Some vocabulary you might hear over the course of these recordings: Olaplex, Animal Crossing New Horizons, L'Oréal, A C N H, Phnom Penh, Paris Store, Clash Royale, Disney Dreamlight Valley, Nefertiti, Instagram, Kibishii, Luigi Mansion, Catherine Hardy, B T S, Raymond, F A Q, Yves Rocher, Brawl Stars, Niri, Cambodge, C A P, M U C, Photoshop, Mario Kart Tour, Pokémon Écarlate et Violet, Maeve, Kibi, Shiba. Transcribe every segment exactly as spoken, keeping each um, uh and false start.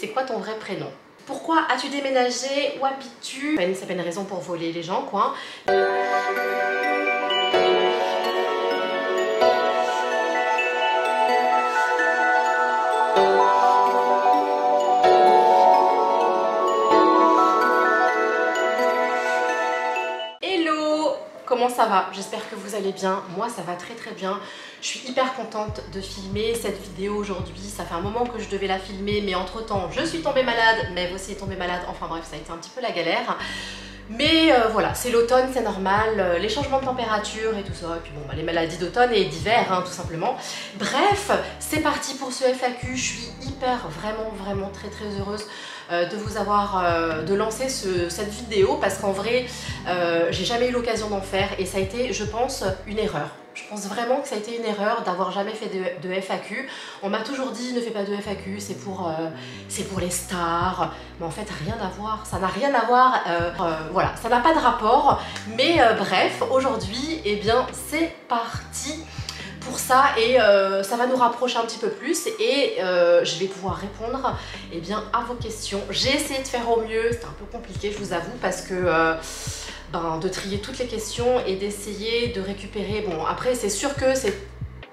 c'est quoi ton vrai prénom? Pourquoi as-tu déménagé? Où habites-tu? Ça fait une raison pour voler les gens, quoi. Comment ça va? J'espère que vous allez bien. Moi ça va très très bien. Je suis hyper contente de filmer cette vidéo aujourd'hui. Ça fait un moment que je devais la filmer, mais entre temps je suis tombée malade, Maeve aussi est tombée malade, enfin bref ça a été un petit peu la galère. Mais euh, voilà, c'est l'automne, c'est normal, euh, les changements de température et tout ça, et puis bon, bah, les maladies d'automne et d'hiver, hein, tout simplement. Bref, c'est parti pour ce F A Q, je suis hyper, vraiment, vraiment très très heureuse euh, de vous avoir, euh, de lancer ce, cette vidéo, parce qu'en vrai, euh, j'ai jamais eu l'occasion d'en faire, et ça a été, je pense, une erreur. Je pense vraiment que ça a été une erreur d'avoir jamais fait de, de F A Q. On m'a toujours dit ne fais pas de F A Q, c'est pour, euh, c'est pour les stars. Mais en fait rien à voir, ça n'a rien à voir, euh, euh, voilà, ça n'a pas de rapport. Mais euh, bref, aujourd'hui, eh bien c'est parti pour ça et euh, ça va nous rapprocher un petit peu plus et euh, je vais pouvoir répondre eh bien, à vos questions. J'ai essayé de faire au mieux, c'était un peu compliqué je vous avoue parce que euh, ben, de trier toutes les questions et d'essayer de récupérer, bon après c'est sûr que c'est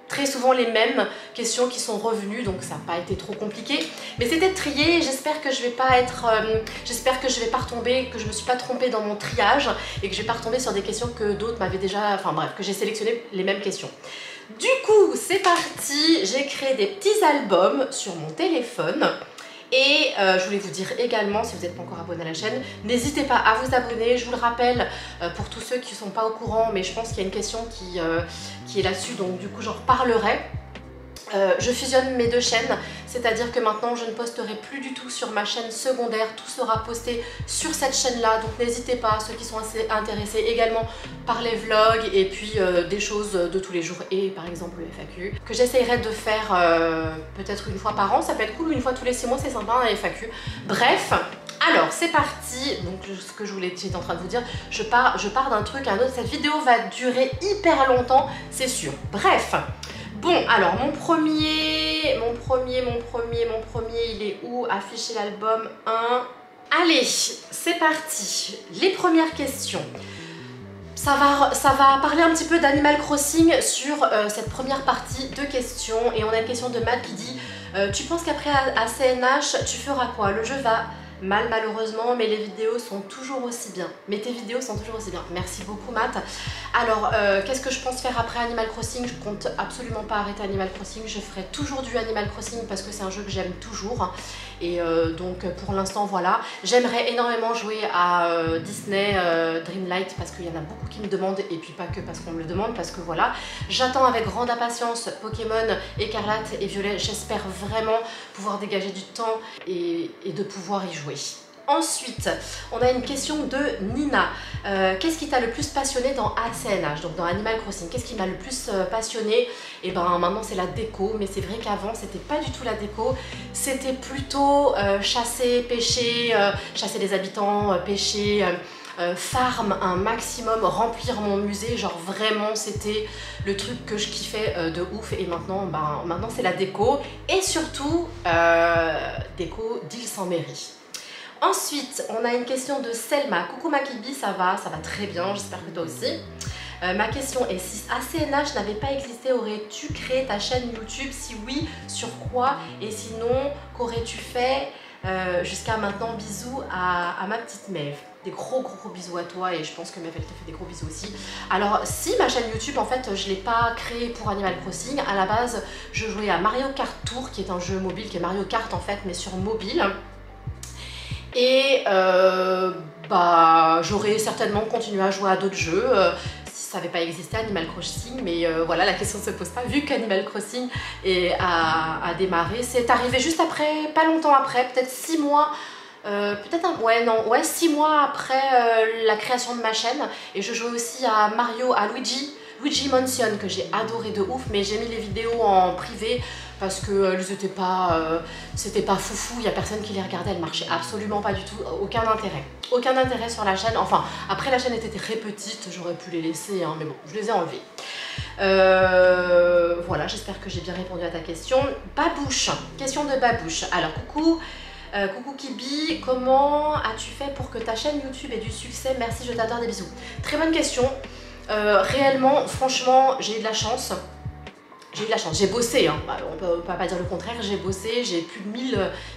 très souvent les mêmes questions qui sont revenues donc ça n'a pas été trop compliqué mais c'était de trier. J'espère que je vais pas être euh, j'espère que je vais pas retomber, que je me suis pas trompée dans mon triage et que je vais pas retomber sur des questions que d'autres m'avaient déjà, enfin bref, que j'ai sélectionné les mêmes questions. Du coup, c'est parti, j'ai créé des petits albums sur mon téléphone et euh, je voulais vous dire également, si vous n'êtes pas encore abonné à la chaîne, n'hésitez pas à vous abonner, je vous le rappelle, euh, pour tous ceux qui ne sont pas au courant, mais je pense qu'il y a une question qui, euh, qui est là-dessus, donc du coup j'en reparlerai. Euh, je fusionne mes deux chaînes, c'est-à-dire que maintenant je ne posterai plus du tout sur ma chaîne secondaire, tout sera posté sur cette chaîne-là, donc n'hésitez pas, ceux qui sont assez intéressés également par les vlogs et puis euh, des choses de tous les jours et par exemple le F A Q, que j'essayerai de faire euh, peut-être une fois par an, ça peut être cool, une fois tous les six mois c'est sympa un F A Q, bref. Alors c'est parti, donc ce que je voulais, j'étais en train de vous dire, je pars, je pars d'un truc à un autre, cette vidéo va durer hyper longtemps, c'est sûr, bref. Bon, alors mon premier, mon premier, mon premier, mon premier, il est où? Afficher l'album un. Allez, c'est parti. Les premières questions. Ça va, ça va parler un petit peu d'Animal Crossing sur euh, cette première partie de questions. Et on a une question de Matt qui dit euh, tu penses qu'après à C N H, tu feras quoi? Le jeu va mal malheureusement, mais les vidéos sont toujours aussi bien. Mais tes vidéos sont toujours aussi bien. Merci beaucoup Matt. Alors, euh, qu'est-ce que je pense faire après Animal Crossing? Je compte absolument pas arrêter Animal Crossing. Je ferai toujours du Animal Crossing parce que c'est un jeu que j'aime toujours. Et euh, donc pour l'instant, voilà. J'aimerais énormément jouer à euh, Disney euh, Dreamlight parce qu'il y en a beaucoup qui me demandent et puis pas que parce qu'on me le demande, parce que voilà. J'attends avec grande impatience Pokémon Écarlate et Violet. J'espère vraiment pouvoir dégager du temps et, et de pouvoir y jouer. Oui. Ensuite, on a une question de Nina. Euh, qu'est-ce qui t'a le plus passionné dans A C N H, donc dans Animal Crossing? Qu'est-ce qui m'a le plus euh, passionné? Et ben maintenant c'est la déco, mais c'est vrai qu'avant c'était pas du tout la déco, c'était plutôt euh, chasser, pêcher, euh, chasser les habitants, euh, pêcher, euh, euh, farm un maximum, remplir mon musée, genre vraiment c'était le truc que je kiffais euh, de ouf. Et maintenant, ben, maintenant c'est la déco et surtout euh, déco d'île sans mairie. Ensuite, on a une question de Selma. Coucou Makibi, ça va, ça va très bien, j'espère que toi aussi. Euh, ma question est, si A C N H n'avait pas existé, aurais-tu créé ta chaîne YouTube? Si oui, sur quoi? Et sinon, qu'aurais-tu fait euh, jusqu'à maintenant? Bisous à, à ma petite Maeve. Des gros gros gros bisous à toi et je pense que Maeve elle te fait des gros bisous aussi. Alors si, ma chaîne YouTube en fait je l'ai pas créée pour Animal Crossing, à la base je jouais à Mario Kart Tour qui est un jeu mobile, qui est Mario Kart en fait mais sur mobile. Et euh, bah, j'aurais certainement continué à jouer à d'autres jeux euh, si ça n'avait pas existé Animal Crossing. Mais euh, voilà, la question ne se pose pas vu qu'Animal Crossing est à, à démarrer. C'est arrivé juste après, pas longtemps après, peut-être six mois. Euh, peut-être un... Ouais, non, ouais, six mois après euh, la création de ma chaîne. Et je jouais aussi à Mario, à Luigi. Luigi Mansion que j'ai adoré de ouf, mais j'ai mis les vidéos en privé parce qu'elles n'étaient pas, euh, c'était pas foufou, il n'y a personne qui les regardait, elles marchaient absolument pas du tout, aucun intérêt. Aucun intérêt sur la chaîne, enfin après la chaîne était très petite, j'aurais pu les laisser, hein, mais bon, je les ai enlevées. Euh, voilà, j'espère que j'ai bien répondu à ta question. Babouche, question de Babouche, alors coucou. Euh, coucou Kibi, comment as-tu fait pour que ta chaîne YouTube ait du succès? Merci, je t'adore, des bisous. Très bonne question. Euh, réellement, franchement, j'ai eu de la chance. J'ai eu de la chance, j'ai bossé, hein. Bah, on peut pas dire le contraire, j'ai bossé, j'ai plus de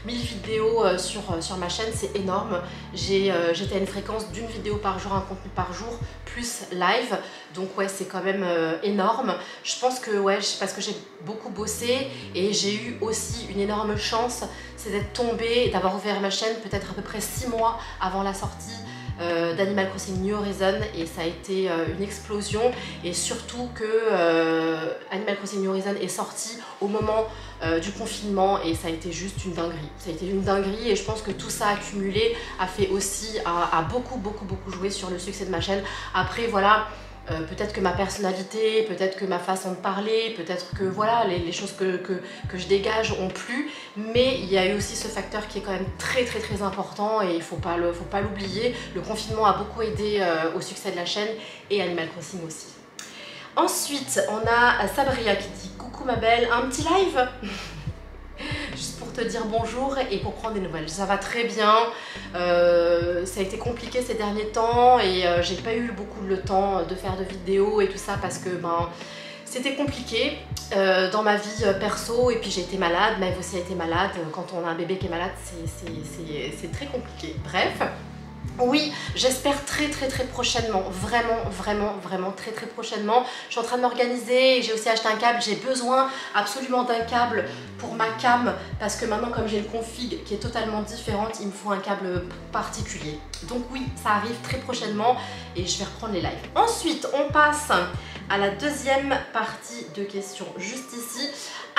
mille vidéos sur, sur ma chaîne, c'est énorme. J'étais euh, à une fréquence d'une vidéo par jour, un contenu par jour, plus live, donc ouais, c'est quand même euh, énorme. Je pense que, ouais, parce que j'ai beaucoup bossé et j'ai eu aussi une énorme chance, c'est d'être tombée, d'avoir ouvert ma chaîne peut-être à peu près six mois avant la sortie Euh, d'Animal Crossing New Horizons, et ça a été euh, une explosion, et surtout que euh, Animal Crossing New Horizons est sorti au moment euh, du confinement, et ça a été juste une dinguerie, ça a été une dinguerie, et je pense que tout ça accumulé a fait aussi, a, a beaucoup beaucoup beaucoup joué sur le succès de ma chaîne. Après voilà, Euh, peut-être que ma personnalité, peut-être que ma façon de parler, peut-être que voilà, les, les choses que, que, que je dégage ont plu, mais il y a eu aussi ce facteur qui est quand même très très très important, et il ne faut pas l'oublier. Le, le confinement a beaucoup aidé euh, au succès de la chaîne, et Animal Crossing aussi. Ensuite, on a Sabria qui dit « Coucou ma belle, un petit live ?» Juste pour te dire bonjour et pour prendre des nouvelles. Ça va très bien, euh, ça a été compliqué ces derniers temps, et euh, j'ai pas eu beaucoup le temps de faire de vidéos et tout ça parce que ben c'était compliqué euh, dans ma vie perso, et puis j'ai été malade, Maeve aussi a été malade. Quand on a un bébé qui est malade, c'est très compliqué. Bref, oui, j'espère très très très prochainement, vraiment vraiment vraiment très très prochainement. Je suis en train de m'organiser, j'ai aussi acheté un câble, j'ai besoin absolument d'un câble pour ma cam, parce que maintenant comme j'ai une config qui est totalement différente, il me faut un câble particulier. Donc oui, ça arrive très prochainement et je vais reprendre les lives. Ensuite, on passe à la deuxième partie de questions juste ici.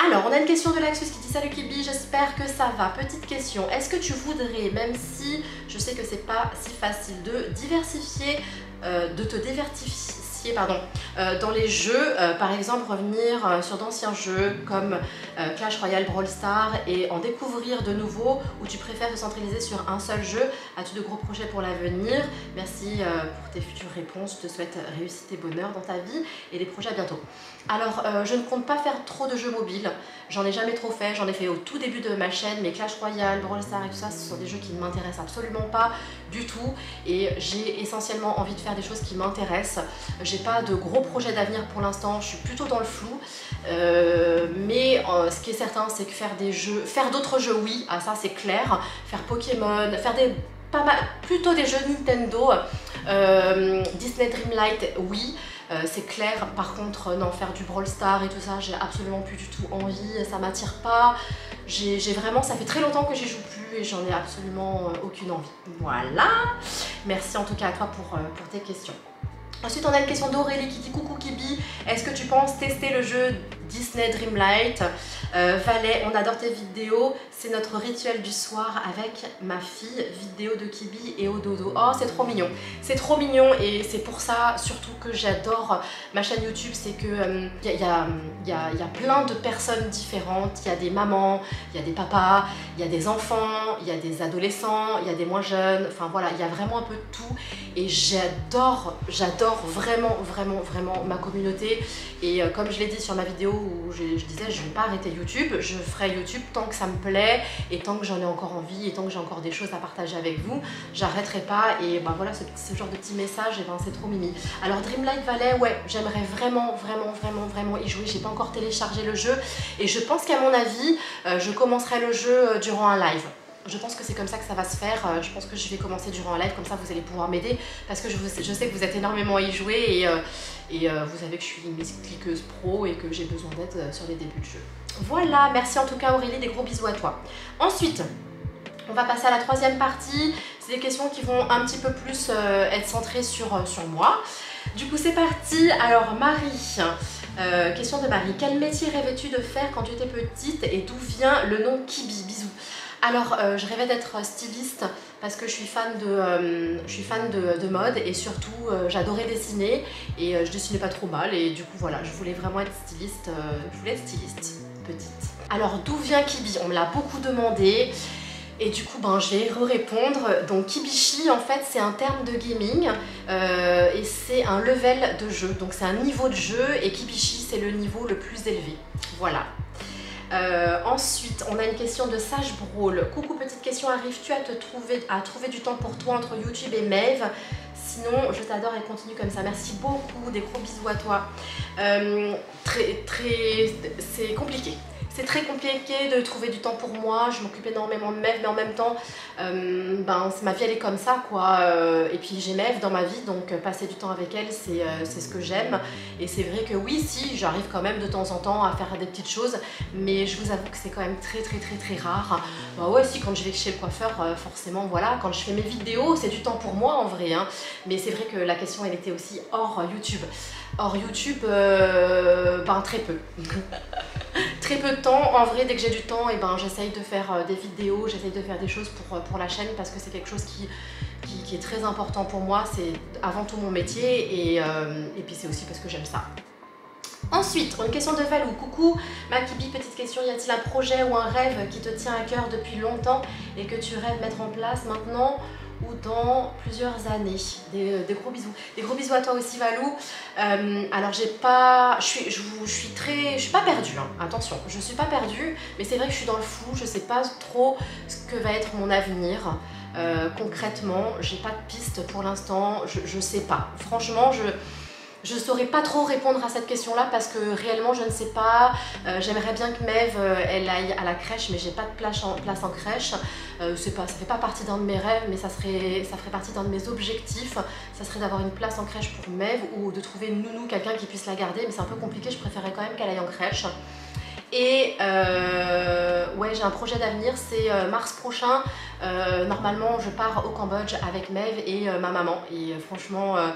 Alors, on a une question de Laxus qui dit « Salut Kibi, j'espère que ça va. Petite question, est-ce que tu voudrais, même si je sais que c'est pas si facile de diversifier, euh, de te diversifier pardon, euh, dans les jeux, euh, par exemple revenir euh, sur d'anciens jeux comme euh, Clash Royale, Brawl Stars et en découvrir de nouveaux, ou tu préfères te centraliser sur un seul jeu? As-tu de gros projets pour l'avenir? Merci euh, pour tes futures réponses, je te souhaite réussite et bonheur dans ta vie et des projets à bientôt. » Alors, euh, je ne compte pas faire trop de jeux mobiles, j'en ai jamais trop fait, j'en ai fait au tout début de ma chaîne, mais Clash Royale, Brawl Stars et tout ça, ce sont des jeux qui ne m'intéressent absolument pas du tout, et j'ai essentiellement envie de faire des choses qui m'intéressent. J'ai pas de gros projets d'avenir pour l'instant, je suis plutôt dans le flou, euh, mais euh, ce qui est certain, c'est que faire des jeux, faire d'autres jeux, oui, ah ça c'est clair, faire Pokémon, faire des... Pas mal, plutôt des jeux Nintendo, euh, Disney Dreamlight, oui, euh, c'est clair. Par contre, euh, non, faire du Brawl Stars et tout ça, j'ai absolument plus du tout envie, ça m'attire pas. J'ai vraiment, ça fait très longtemps que j'y joue plus et j'en ai absolument euh, aucune envie. Voilà, merci en tout cas à toi pour, euh, pour tes questions. Ensuite, on a une question d'Aurélie qui dit « Coucou Kibi, est-ce que tu penses tester le jeu Disney Dreamlight euh, Valley? On adore tes vidéos, c'est notre rituel du soir avec ma fille, vidéo de Kibi et au dodo. » Oh, c'est trop mignon, c'est trop mignon, et c'est pour ça surtout que j'adore ma chaîne YouTube, c'est que euh, y a, y a, y a, y a plein de personnes différentes, il y a des mamans, il y a des papas, il y a des enfants, il y a des adolescents, il y a des moins jeunes, enfin voilà, il y a vraiment un peu de tout, et j'adore, j'adore vraiment vraiment vraiment ma communauté. Et euh, comme je l'ai dit sur ma vidéo où je, je disais je ne vais pas arrêter YouTube, je ferai YouTube tant que ça me plaît et tant que j'en ai encore envie et tant que j'ai encore des choses à partager avec vous, j'arrêterai pas. Et ben voilà, ce, ce genre de petit message, et ben c'est trop mimi. Alors Dreamlight Valley, ouais, j'aimerais vraiment vraiment vraiment vraiment y jouer, j'ai pas encore téléchargé le jeu, et je pense qu'à mon avis euh, je commencerai le jeu durant un live. Je pense que c'est comme ça que ça va se faire, je pense que je vais commencer durant un live, comme ça vous allez pouvoir m'aider, parce que je, vous, je sais que vous êtes énormément à y jouer, et, euh, et euh, vous savez que je suis une cliqueuse pro et que j'ai besoin d'aide sur les débuts de jeu. Voilà, merci en tout cas Aurélie, des gros bisous à toi. Ensuite, on va passer à la troisième partie, c'est des questions qui vont un petit peu plus euh, être centrées sur, euh, sur moi. Du coup c'est parti. Alors Marie, euh, question de Marie, quel métier rêvais-tu de faire quand tu étais petite et d'où vient le nom Kibi? Bisous. Alors, euh, je rêvais d'être styliste parce que je suis fan de, euh, je suis fan de, de mode, et surtout euh, j'adorais dessiner, et euh, je dessinais pas trop mal, et du coup voilà, je voulais vraiment être styliste, euh, je voulais être styliste petite. Alors d'où vient Kibi? On me l'a beaucoup demandé, et du coup ben, je vais re-répondre. Donc Kibishii en fait c'est un terme de gaming, euh, et c'est un level de jeu, donc c'est un niveau de jeu, et Kibishii c'est le niveau le plus élevé, voilà. Euh, ensuite, on a une question de Sage Brawl. Coucou, petite question, arrives-tu à te trouver, à trouver du temps pour toi entre YouTube et Maeve? Sinon, je t'adore et continue comme ça. Merci beaucoup, des gros bisous à toi. Euh, très, très, c'est compliqué. C'est très compliqué de trouver du temps pour moi, je m'occupe énormément de Maeve, mais en même temps, euh, ben, ma vie elle est comme ça quoi, euh, et puis j'ai Maeve dans ma vie, donc passer du temps avec elle c'est euh, ce que j'aime, et c'est vrai que oui, si, j'arrive quand même de temps en temps à faire des petites choses, mais je vous avoue que c'est quand même très très très très rare. Bah ouais, si, quand je vais chez le coiffeur, euh, forcément voilà, quand je fais mes vidéos, c'est du temps pour moi en vrai, hein. Mais c'est vrai que la question elle était aussi hors YouTube. Hors YouTube, euh, ben très peu. Très peu de temps, en vrai dès que j'ai du temps et eh ben j'essaye de faire des vidéos, j'essaye de faire des choses pour, pour la chaîne parce que c'est quelque chose qui, qui, qui est très important pour moi, c'est avant tout mon métier et, euh, et puis c'est aussi parce que j'aime ça. Ensuite, une question de Valou. Coucou, ma Kibi, petite question, y a-t-il un projet ou un rêve qui te tient à cœur depuis longtemps et que tu rêves mettre en place maintenant ou dans plusieurs années? Des, des gros bisous. Des gros bisous à toi aussi Valou. Euh, alors j'ai pas... Je suis, je, je suis très... Je suis pas perdue, hein. Attention, je suis pas perdue, mais c'est vrai que je suis dans le flou, je sais pas trop ce que va être mon avenir. Euh, concrètement, j'ai pas de piste pour l'instant, je, je sais pas. Franchement, je... Je ne saurais pas trop répondre à cette question-là parce que réellement je ne sais pas. Euh, J'aimerais bien que Maeve euh, elle aille à la crèche, mais j'ai pas de place en, place en crèche. Euh, pas, ça fait pas partie d'un de mes rêves, mais ça, serait, ça ferait partie d'un de mes objectifs. Ça serait d'avoir une place en crèche pour Maeve ou de trouver une nounou, quelqu'un qui puisse la garder. Mais c'est un peu compliqué, je préférerais quand même qu'elle aille en crèche. Et euh, ouais, j'ai un projet d'avenir, c'est euh, mars prochain. Euh, normalement, je pars au Cambodge avec Maeve et euh, ma maman. Et euh, franchement... Euh,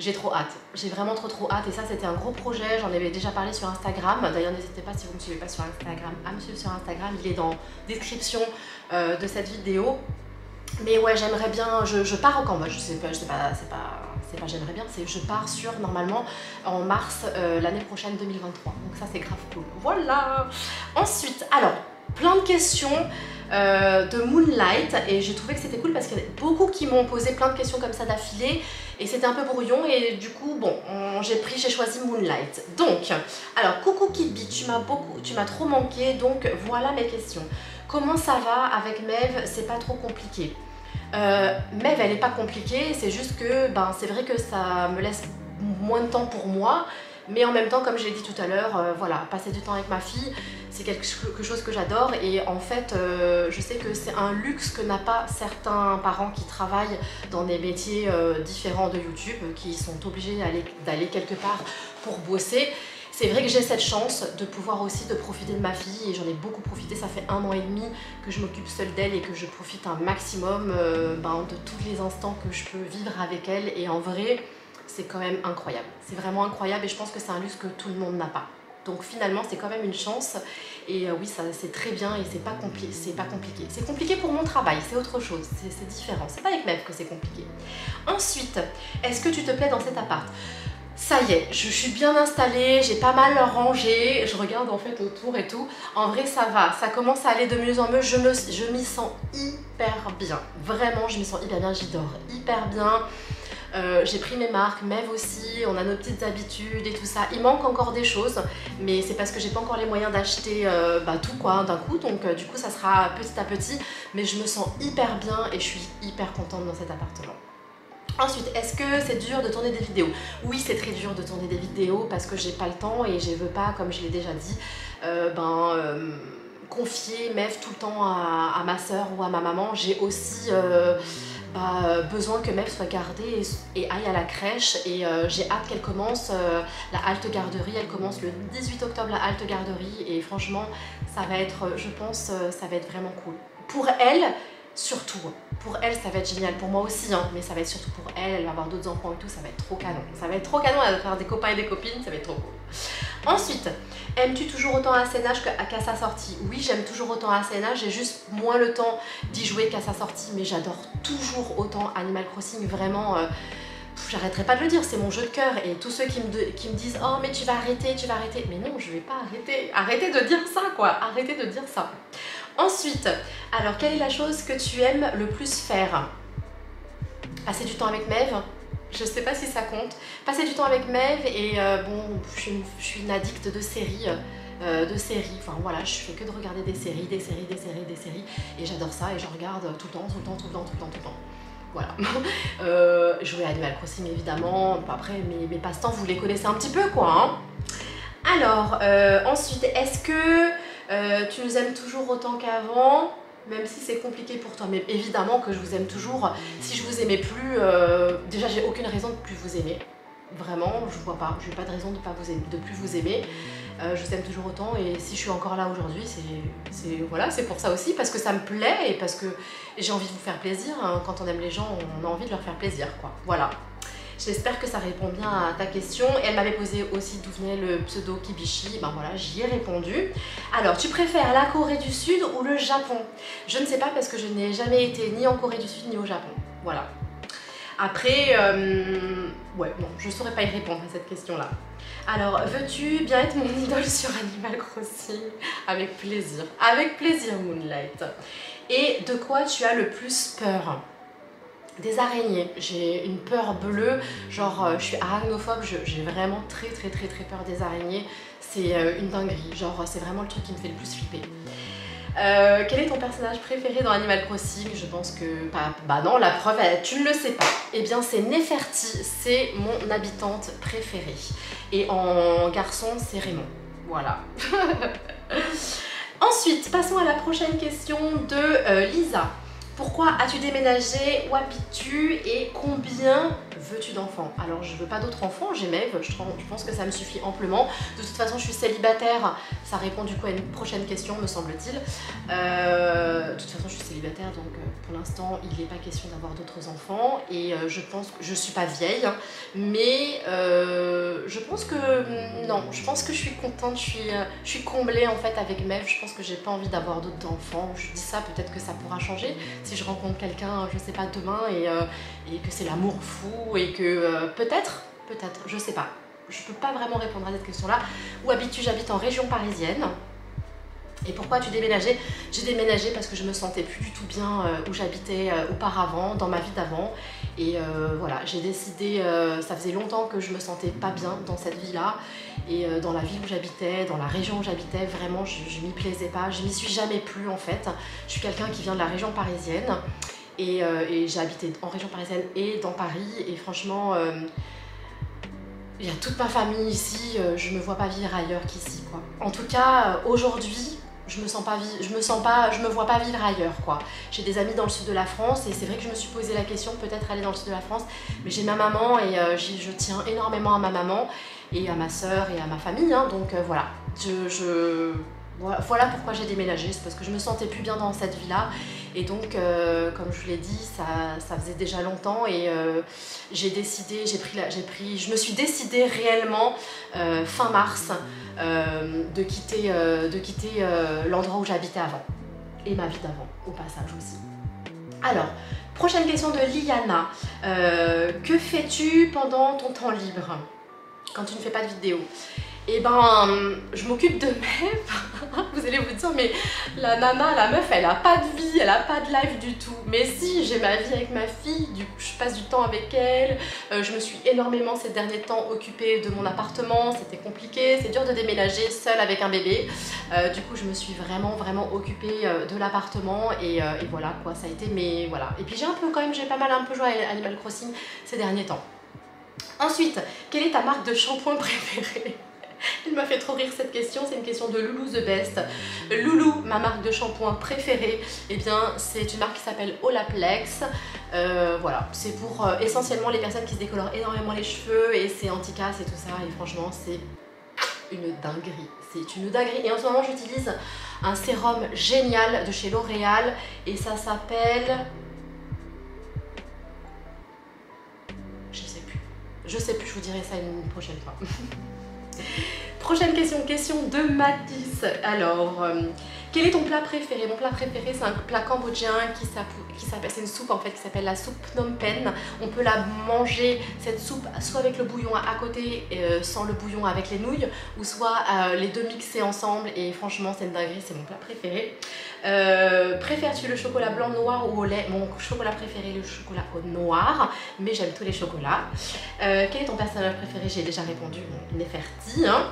J'ai trop hâte, j'ai vraiment trop trop hâte et ça c'était un gros projet, j'en avais déjà parlé sur Instagram, d'ailleurs n'hésitez pas si vous ne me suivez pas sur Instagram à me suivre sur Instagram, il est dans la description euh, de cette vidéo. Mais ouais j'aimerais bien, je, je pars au Cambodge, je sais pas, c'est pas, c'est pas, pas j'aimerais bien, c'est je pars sur normalement en mars euh, l'année prochaine deux mille vingt-trois, donc ça c'est grave cool. Voilà. Ensuite, alors plein de questions euh, de Moonlight et j'ai trouvé que c'était cool parce qu'il y a beaucoup qui m'ont posé plein de questions comme ça d'affilée et c'était un peu brouillon et du coup bon j'ai pris, j'ai choisi Moonlight. Donc alors coucou Kidby, tu m'as beaucoup, tu m'as trop manqué donc voilà mes questions. Comment ça va avec Maeve? C'est pas trop compliqué. Euh, Maeve elle est pas compliquée, c'est juste que ben c'est vrai que ça me laisse moins de temps pour moi. Mais en même temps, comme je l'ai dit tout à l'heure, euh, voilà, passer du temps avec ma fille, c'est quelque chose que j'adore. Et en fait, euh, je sais que c'est un luxe que n'ont pas certains parents qui travaillent dans des métiers euh, différents de YouTube, qui sont obligés d'aller quelque part pour bosser. C'est vrai que j'ai cette chance de pouvoir aussi de profiter de ma fille et j'en ai beaucoup profité, ça fait un an et demi que je m'occupe seule d'elle et que je profite un maximum euh, ben, de tous les instants que je peux vivre avec elle et en vrai... C'est quand même incroyable, c'est vraiment incroyable et je pense que c'est un luxe que tout le monde n'a pas. Donc finalement c'est quand même une chance et euh, oui ça c'est très bien et c'est pas, compli pas compliqué. C'est compliqué pour mon travail, c'est autre chose, c'est différent, c'est pas avec Maeve que c'est compliqué. Ensuite, est-ce que tu te plais dans cet appart? Ça y est, je suis bien installée, j'ai pas mal rangé, je regarde en fait autour et tout. En vrai ça va, ça commence à aller de mieux en mieux, je m'y je sens hyper bien. Vraiment je m'y sens hyper bien, j'y dors hyper bien. Euh, j'ai pris mes marques, Maeve aussi, on a nos petites habitudes et tout ça. Il manque encore des choses, mais c'est parce que j'ai pas encore les moyens d'acheter euh, bah, tout quoi d'un coup, donc euh, du coup ça sera petit à petit, mais je me sens hyper bien et je suis hyper contente dans cet appartement. Ensuite, est-ce que c'est dur de tourner des vidéos? Oui, c'est très dur de tourner des vidéos parce que j'ai pas le temps et je veux pas, comme je l'ai déjà dit, euh, ben... Euh... confier Maeve tout le temps à, à ma soeur ou à ma maman, j'ai aussi euh, bah, besoin que Maeve soit gardée et, et aille à la crèche et euh, j'ai hâte qu'elle commence euh, la halte garderie, elle commence le dix-huit octobre la halte garderie et franchement ça va être, je pense, ça va être vraiment cool. Pour elle, surtout, pour elle ça va être génial, pour moi aussi hein, mais ça va être surtout pour elle, elle va avoir d'autres enfants et tout, ça va être trop canon, ça va être trop canon, elle va faire des copains et des copines, ça va être trop cool. Ensuite, aimes-tu toujours autant A C N H qu'à sa sortie? Oui, j'aime toujours autant A C N H, j'ai juste moins le temps d'y jouer qu'à sa sortie, mais j'adore toujours autant Animal Crossing, vraiment, euh, j'arrêterai pas de le dire, c'est mon jeu de cœur, et tous ceux qui me, de, qui me disent « Oh mais tu vas arrêter, tu vas arrêter », mais non, je vais pas arrêter, arrêtez de dire ça quoi, arrêtez de dire ça. Ensuite, alors quelle est la chose que tu aimes le plus faire? Passer du temps avec Maeve? Je sais pas si ça compte. Passer du temps avec Maeve et euh, bon, je suis, je suis une addicte de séries. euh, de séries, enfin voilà, je fais que de regarder des séries, des séries, des séries, des séries, et j'adore ça et je regarde tout le temps, tout le temps, tout le temps, tout le temps, tout le temps. Voilà, euh, jouer à Animal Crossing évidemment, après mes, mes passe-temps vous les connaissez un petit peu quoi. Hein. Alors, euh, ensuite, est-ce que euh, tu nous aimes toujours autant qu'avant ? Même si c'est compliqué pour toi, mais évidemment que je vous aime toujours. Si je vous aimais plus, euh, déjà j'ai aucune raison de plus vous aimer. Vraiment, je vois pas, j'ai pas de raison de pas vous aimer, de plus vous aimer. Euh, je vous aime toujours autant et si je suis encore là aujourd'hui, c'est voilà, c'est pour ça aussi, parce que ça me plaît et parce que j'ai envie de vous faire plaisir. Hein. Quand on aime les gens, on a envie de leur faire plaisir, quoi. Voilà. J'espère que ça répond bien à ta question. Elle m'avait posé aussi d'où venait le pseudo Kibishii. Ben voilà, j'y ai répondu. Alors, tu préfères la Corée du Sud ou le Japon? Je ne sais pas parce que je n'ai jamais été ni en Corée du Sud ni au Japon. Voilà. Après, euh, ouais, bon, je ne saurais pas y répondre à cette question-là. Alors, veux-tu bien être mon idole sur Animal Crossing? Avec plaisir. Avec plaisir, Moonlight. Et de quoi tu as le plus peur? Des araignées, j'ai une peur bleue, genre euh, je suis arachnophobe, j'ai vraiment très très très très peur des araignées, c'est euh, une dinguerie, genre c'est vraiment le truc qui me fait le plus flipper. Euh, quel est ton personnage préféré dans Animal Crossing? Je pense que, bah, bah non, la preuve, elle, tu ne le sais pas. Eh bien c'est Nefertiti, c'est mon habitante préférée, et en garçon c'est Raymond, voilà. Ensuite, passons à la prochaine question de euh, Lisa. Pourquoi as-tu déménagé? Où habites-tu? Et combien veux-tu d'enfants? Alors je veux pas d'autres enfants, j'ai Maeve, je pense que ça me suffit amplement. De toute façon je suis célibataire, ça répond du coup à une prochaine question me semble-t-il. Euh, de toute façon je suis célibataire donc pour l'instant il n'est pas question d'avoir d'autres enfants. Et je pense que je suis pas vieille, mais euh, je pense que non, je pense que je suis contente, je suis, je suis comblée en fait avec Maeve. Je pense que j'ai pas envie d'avoir d'autres enfants, je dis ça, peut-être que ça pourra changer. Si je rencontre quelqu'un, je sais pas, demain et, euh, et que c'est l'amour fou et que euh, peut-être, peut-être, je sais pas. Je peux pas vraiment répondre à cette question-là. Où habites-tu? J'habite en région parisienne. Et pourquoi as-tu déménagé? J'ai déménagé parce que je me sentais plus du tout bien euh, où j'habitais euh, auparavant, dans ma vie d'avant. Et euh, voilà, j'ai décidé, euh, ça faisait longtemps que je me sentais pas bien dans cette vie-là. Et euh, dans la ville où j'habitais, dans la région où j'habitais, vraiment je, je m'y plaisais pas, je m'y suis jamais plu en fait. Je suis quelqu'un qui vient de la région parisienne et, euh, et j'ai habité en région parisienne et dans Paris. Et franchement, euh, il y a toute ma famille ici, euh, je me vois pas vivre ailleurs qu'ici quoi. En tout cas, aujourd'hui, je me sens pas, je me sens pas, je me vois pas vivre ailleurs quoi. J'ai des amis dans le sud de la France et c'est vrai que je me suis posé la question peut-être aller dans le sud de la France, mais j'ai ma maman et euh, je tiens énormément à ma maman et à ma soeur et à ma famille, hein, donc euh, voilà. Je, je... Voilà pourquoi j'ai déménagé, c'est parce que je me sentais plus bien dans cette vie-là et donc euh, comme je vous l'ai dit, ça, ça faisait déjà longtemps et euh, j'ai décidé, j'ai pris, la, j'ai pris, je me suis décidée réellement euh, fin mars euh, de quitter, euh, de quitter euh, l'endroit où j'habitais avant et ma vie d'avant au passage aussi. Alors, prochaine question de Liana, euh, que fais-tu pendant ton temps libre quand tu ne fais pas de vidéo? Et eh ben, je m'occupe de Maeve. Vous allez vous dire, mais la nana, la meuf, elle a pas de vie, elle a pas de life du tout. Mais si, j'ai ma vie avec ma fille, du coup, je passe du temps avec elle. Euh, je me suis énormément ces derniers temps occupée de mon appartement, c'était compliqué, c'est dur de déménager seule avec un bébé. Euh, du coup, je me suis vraiment, vraiment occupée de l'appartement et, euh, et voilà quoi, ça a été mes. Voilà. Et puis j'ai un peu quand même, j'ai pas mal un peu joué à Animal Crossing ces derniers temps. Ensuite, quelle est ta marque de shampoing préférée? Elle m'a fait trop rire cette question, c'est une question de Loulou The Best. Loulou, ma marque de shampoing préférée, eh bien c'est une marque qui s'appelle Olaplex. Euh, voilà, c'est pour euh, essentiellement les personnes qui se décolorent énormément les cheveux et c'est anti-casse et tout ça. Et franchement, c'est une dinguerie. C'est une dinguerie. Et en ce moment, j'utilise un sérum génial de chez L'Oréal et ça s'appelle... Je sais plus. Je sais plus, je vous dirai ça une prochaine fois. Prochaine question, question de Mathis. Alors, euh, quel est ton plat préféré? Mon plat préféré, c'est un plat cambodgien qui s'appelle, c'est une soupe en fait, qui s'appelle la soupe Phnom Penh. On peut la manger, cette soupe, soit avec le bouillon à côté, euh, sans le bouillon avec les nouilles, ou soit euh, les deux mixés ensemble. Et franchement, c'est une dinguerie, c'est mon plat préféré. Euh, Préfères-tu le chocolat blanc noir ou au lait? Mon chocolat préféré, le chocolat au noir, mais j'aime tous les chocolats. Euh, quel est ton personnage préféré? J'ai déjà répondu, bon, Nefertiti. Hein.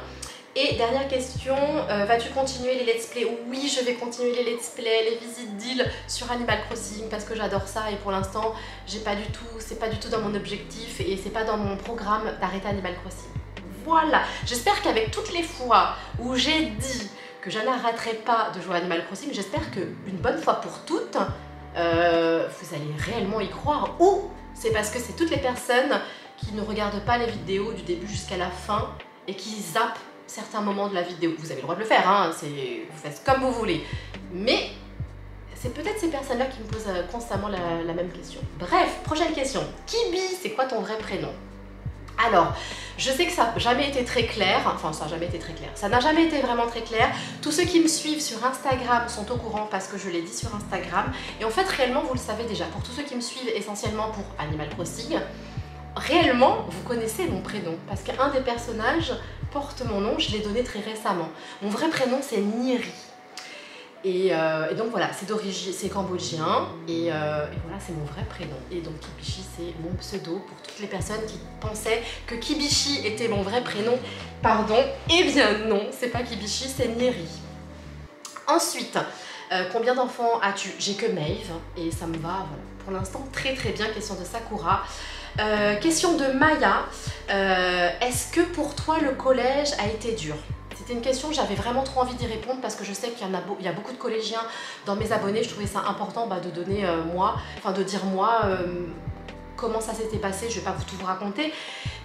Et dernière question, euh, vas-tu continuer les let's play? Oui, je vais continuer les let's play, les visites d'îles sur Animal Crossing parce que j'adore ça et pour l'instant, j'ai pas du tout, c'est pas du tout dans mon objectif et c'est pas dans mon programme d'arrêter Animal Crossing. Voilà, j'espère qu'avec toutes les fois où j'ai dit que je n'arrêterai pas de jouer à Animal Crossing, j'espère qu'une bonne fois pour toutes, euh, vous allez réellement y croire ou c'est parce que c'est toutes les personnes qui ne regardent pas les vidéos du début jusqu'à la fin et qui zappent certains moments de la vidéo. Vous avez le droit de le faire, hein, vous faites comme vous voulez. Mais c'est peut-être ces personnes-là qui me posent constamment la, la même question. Bref, prochaine question. Kibi, c'est quoi ton vrai prénom? Alors, je sais que ça n'a jamais été très clair, enfin ça n'a jamais été très clair, ça n'a jamais été vraiment très clair. Tous ceux qui me suivent sur Instagram sont au courant parce que je l'ai dit sur Instagram. Et en fait, réellement, vous le savez déjà, pour tous ceux qui me suivent essentiellement pour Animal Crossing, réellement, vous connaissez mon prénom parce qu'un des personnages porte mon nom, je l'ai donné très récemment. Mon vrai prénom, c'est Niri. Et, euh, et donc voilà, c'est d'origine, c'est cambodgien et, euh, et voilà, c'est mon vrai prénom. Et donc Kibishii, c'est mon pseudo pour toutes les personnes qui pensaient que Kibishii était mon vrai prénom. Pardon, eh bien non, c'est pas Kibishii, c'est Niri. Ensuite, euh, combien d'enfants as-tu? J'ai que Maeve et ça me va, voilà, pour l'instant très très bien, question de Sakura. Euh, question de Maya, euh, est-ce que pour toi le collège a été dur? C'était une question, j'avais vraiment trop envie d'y répondre parce que je sais qu'il y en a, il y a beaucoup de collégiens dans mes abonnés. Je trouvais ça important bah, de donner euh, moi, enfin de dire moi euh, comment ça s'était passé. Je vais pas vous tout vous raconter,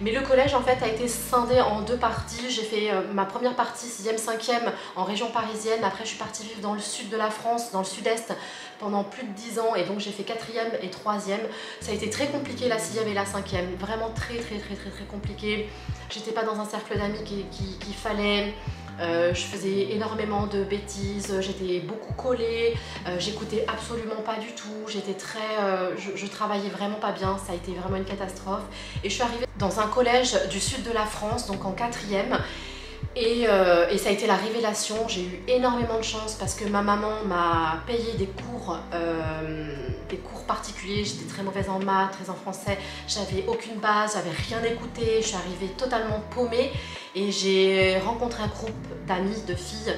mais le collège en fait a été scindé en deux parties. J'ai fait euh, ma première partie sixième, cinquième en région parisienne. Après je suis partie vivre dans le sud de la France, dans le sud-est pendant plus de dix ans et donc j'ai fait quatrième et troisième. Ça a été très compliqué la sixième et la cinquième, vraiment très très très très très compliqué. J'étais pas dans un cercle d'amis qu'il qui, qui fallait, euh, je faisais énormément de bêtises, j'étais beaucoup collée, euh, j'écoutais absolument pas du tout, j'étais très, euh, je, je travaillais vraiment pas bien, ça a été vraiment une catastrophe. Et je suis arrivée dans un collège du sud de la France, donc en quatrième. Et, euh, et ça a été la révélation, j'ai eu énormément de chance parce que ma maman m'a payé des cours, euh, des cours particuliers, j'étais très mauvaise en maths, très en français, j'avais aucune base, j'avais rien écouté, je suis arrivée totalement paumée et j'ai rencontré un groupe d'amis, de filles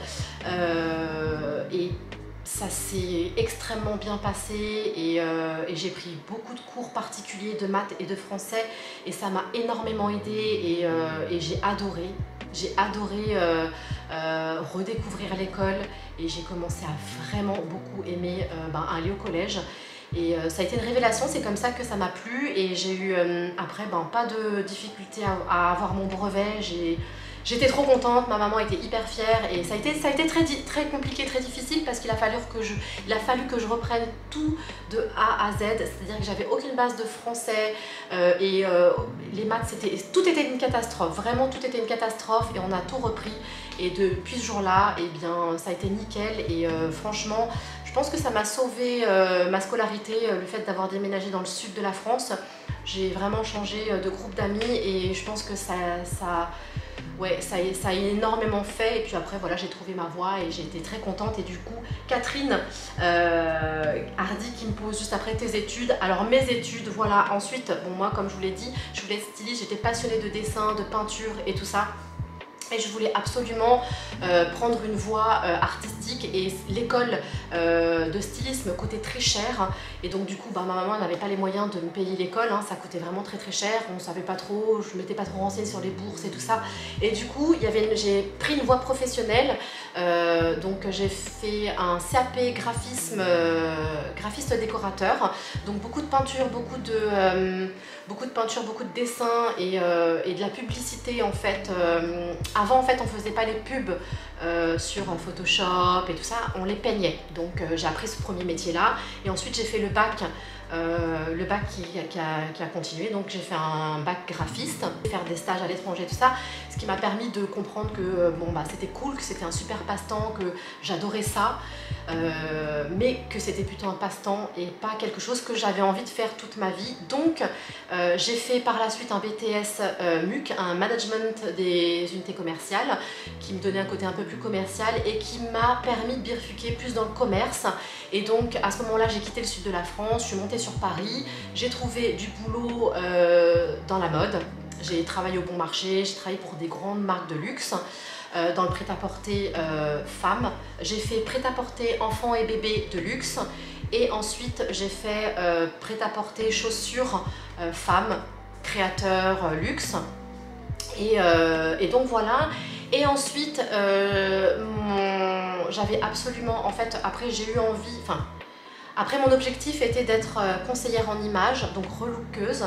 euh, et ça s'est extrêmement bien passé et, euh, et j'ai pris beaucoup de cours particuliers de maths et de français et ça m'a énormément aidée et, euh, et j'ai adoré. J'ai adoré euh, euh, redécouvrir l'école et j'ai commencé à vraiment beaucoup aimer euh, ben, aller au collège. Et euh, ça a été une révélation, c'est comme ça que ça m'a plu et j'ai eu euh, après ben, pas de difficulté à, à avoir mon brevet. J'étais trop contente, ma maman était hyper fière et ça a été, ça a été très, très compliqué, très difficile parce qu'il a fallu que je, il a fallu que je reprenne tout de A à Z, c'est-à-dire que j'avais aucune base de français euh, et euh, les maths, c'était, tout était une catastrophe, vraiment tout était une catastrophe et on a tout repris et depuis ce jour-là, eh bien, ça a été nickel et euh, franchement, je pense que ça m'a sauvé euh, ma scolarité, euh, le fait d'avoir déménagé dans le sud de la France. J'ai vraiment changé de groupe d'amis et je pense que ça, ça, ouais, ça, ça a énormément fait. Et puis après, voilà, j'ai trouvé ma voie et j'ai été très contente. Et du coup, Catherine euh, Hardy qui me pose juste après tes études. Alors mes études, voilà. Ensuite, bon moi, comme je vous l'ai dit, je voulais être styliste, j'étais passionnée de dessin, de peinture et tout ça. Et je voulais absolument euh, prendre une voie euh, artistique et l'école euh, de stylisme coûtait très cher et donc du coup bah, ma maman n'avait pas les moyens de me payer l'école, hein, ça coûtait vraiment très très cher, on ne savait pas trop, je ne m'étais pas trop renseignée sur les bourses et tout ça et du coup j'ai pris une voie professionnelle, euh, donc j'ai fait un C A P graphisme, euh, graphiste décorateur, donc beaucoup de peinture, beaucoup de, euh, beaucoup de peinture, beaucoup de dessin et, euh, et de la publicité en fait. euh, Avant en fait on faisait pas les pubs euh, sur Photoshop et tout ça, on les peignait. Donc euh, j'ai appris ce premier métier là et ensuite j'ai fait le bac, euh, le bac qui, qui, a, qui a continué. Donc j'ai fait un bac graphiste, faire des stages à l'étranger tout ça, ce qui m'a permis de comprendre que bon bah c'était cool, que c'était un super passe-temps, que j'adorais ça, euh, mais que c'était plutôt un passe-temps et pas quelque chose que j'avais envie de faire toute ma vie. Donc euh, j'ai fait par la suite un B T S euh, M U C, un management des unités commerciale qui me donnait un côté un peu plus commercial et qui m'a permis de bifurquer plus dans le commerce et donc à ce moment là j'ai quitté le sud de la France, je suis montée sur Paris, j'ai trouvé du boulot euh, dans la mode, j'ai travaillé au bon marché, j'ai travaillé pour des grandes marques de luxe. euh, dans le prêt-à-porter euh, femme. J'ai fait prêt-à-porter enfant et bébé de luxe. Et ensuite, j'ai fait euh, prêt-à-porter chaussures euh, femme, créateur euh, luxe. Et, euh, et donc voilà. Et ensuite, euh, mon... j'avais absolument... En fait, après, j'ai eu envie... Enfin, après, mon objectif était d'être conseillère en images, donc relookeuse.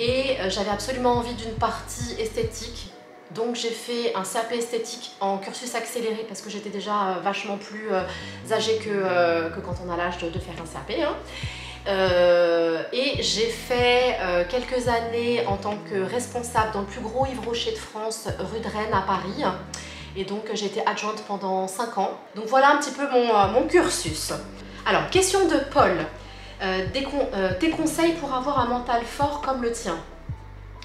Et j'avais absolument envie d'une partie esthétique. Donc j'ai fait un C A P esthétique en cursus accéléré parce que j'étais déjà vachement plus âgée que, que quand on a l'âge de, de faire un C A P. Hein. Euh, et j'ai fait euh, quelques années en tant que responsable dans le plus gros Yves Rocher de France, rue de Rennes à Paris. Et donc j'ai été adjointe pendant cinq ans. Donc voilà un petit peu mon, mon cursus. Alors, question de Paul. Euh, des con euh, tes conseils pour avoir un mental fort comme le tien?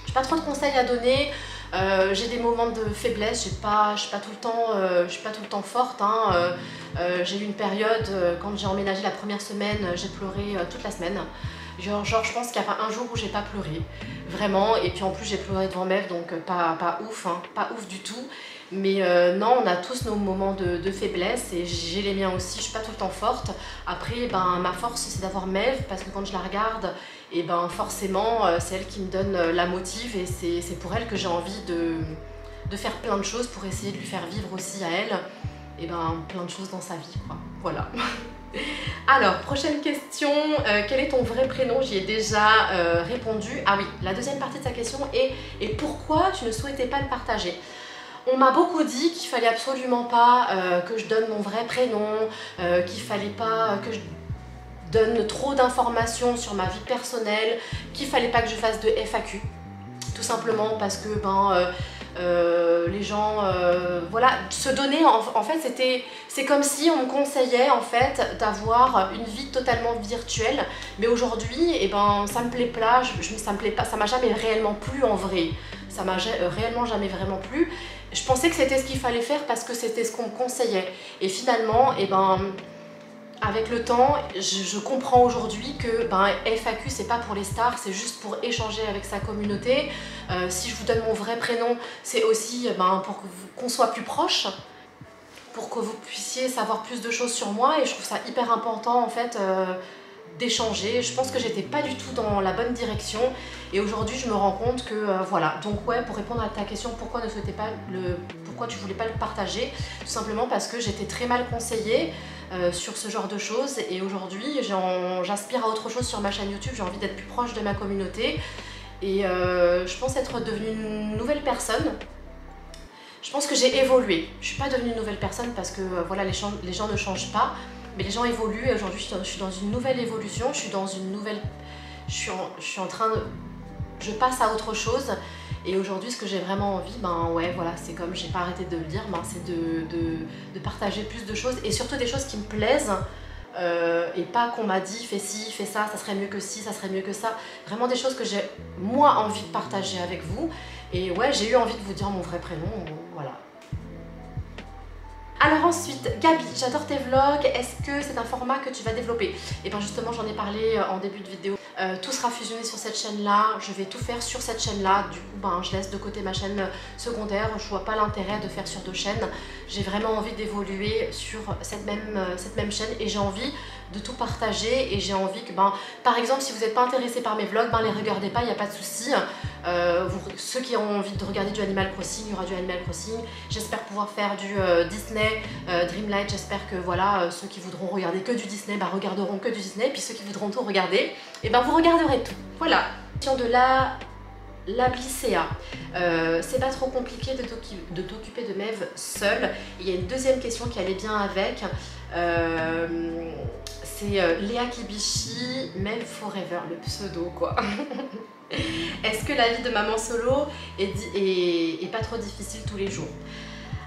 J'ai pas trop de conseils à donner. Euh, j'ai des moments de faiblesse, je ne suis pas tout le temps, euh, pas tout le temps forte. Hein. Euh, euh, j'ai eu une période, euh, quand j'ai emménagé la première semaine, j'ai pleuré euh, toute la semaine. Genre, genre je pense qu'il n'y a pas un jour où j'ai pas pleuré, vraiment. Et puis en plus j'ai pleuré devant Maeve, donc euh, pas, pas ouf, hein, pas ouf du tout. Mais euh, non, on a tous nos moments de, de faiblesse et j'ai les miens aussi, je suis pas tout le temps forte. Après, ben, ma force c'est d'avoir Maeve parce que quand je la regarde, et ben, forcément euh, c'est elle qui me donne euh, la motive et c'est pour elle que j'ai envie de, de faire plein de choses pour essayer de lui faire vivre aussi à elle. Et ben plein de choses dans sa vie, quoi. Voilà. Alors, prochaine question, euh, quel est ton vrai prénom? J'y ai déjà euh, répondu. Ah oui, la deuxième partie de sa question est « Et pourquoi tu ne souhaitais pas le partager ?» On m'a beaucoup dit qu'il fallait absolument pas euh, que je donne mon vrai prénom, euh, qu'il fallait pas que je donne trop d'informations sur ma vie personnelle, qu'il fallait pas que je fasse de F A Q, tout simplement parce que ben euh, euh, les gens, euh, voilà, se donner en, en fait c'était, c'est comme si on me conseillait en fait d'avoir une vie totalement virtuelle, mais aujourd'hui et eh ben ça me plaît pas, je, je, ça me plaît pas, ça m'a jamais réellement plu en vrai, ça m'a réellement jamais vraiment plu. Je pensais que c'était ce qu'il fallait faire parce que c'était ce qu'on me conseillait. Et finalement, eh ben, avec le temps, je, je comprends aujourd'hui que ben, F A Q, c'est pas pour les stars, c'est juste pour échanger avec sa communauté. Euh, si je vous donne mon vrai prénom, c'est aussi ben, pour qu'on soit plus proches, pour que vous puissiez savoir plus de choses sur moi. Et je trouve ça hyper important, en fait, euh, d'échanger. Je pense que j'étais pas du tout dans la bonne direction et aujourd'hui je me rends compte que euh, voilà. Donc ouais, pour répondre à ta question, pourquoi ne souhaitais pas le, pourquoi tu voulais pas le partager, tout simplement parce que j'étais très mal conseillée euh, sur ce genre de choses et aujourd'hui j'aspire à autre chose sur ma chaîne YouTube. J'ai envie d'être plus proche de ma communauté et euh, je pense être devenue une nouvelle personne. Je pense que j'ai évolué. Je suis pas devenue une nouvelle personne parce que euh, voilà, les, les gens ne changent pas. Mais les gens évoluent et aujourd'hui je suis dans une nouvelle évolution, je suis dans une nouvelle... Je suis en, je suis en train de... Je passe à autre chose et aujourd'hui ce que j'ai vraiment envie, ben ouais voilà, c'est comme j'ai pas arrêté de le dire, ben c'est de, de, de partager plus de choses et surtout des choses qui me plaisent euh, et pas qu'on m'a dit fais ci, fais ça, ça serait mieux que ci, ça serait mieux que ça. Vraiment des choses que j'ai moi envie de partager avec vous et ouais j'ai eu envie de vous dire mon vrai prénom, voilà. Alors ensuite, Gabi, j'adore tes vlogs, est-ce que c'est un format que tu vas développer? Et bien justement, j'en ai parlé en début de vidéo. Euh, tout sera fusionné sur cette chaîne-là, je vais tout faire sur cette chaîne-là. Du coup, ben, je laisse de côté ma chaîne secondaire, je vois pas l'intérêt de faire sur deux chaînes. J'ai vraiment envie d'évoluer sur cette même, cette même chaîne et j'ai envie de tout partager. Et j'ai envie que, ben, par exemple, si vous n'êtes pas intéressé par mes vlogs, ben les regardez pas, il n'y a pas de souci. Euh, vous, ceux qui ont envie de regarder du Animal Crossing, il y aura du Animal Crossing. J'espère pouvoir faire du euh, Disney euh, Dreamlight. J'espère que voilà, euh, ceux qui voudront regarder que du Disney bah, regarderont que du Disney. Puis ceux qui voudront tout regarder, et ben vous regarderez tout. Voilà. Question de la L'Ablicéa. Euh, c'est pas trop compliqué de t'occuper de Maeve seule. Il y a une deuxième question qui allait bien avec. Euh, c'est euh, Léa Kibishii, Maeve Forever, le pseudo quoi. Est-ce que la vie de maman solo est, est, est pas trop difficile tous les jours?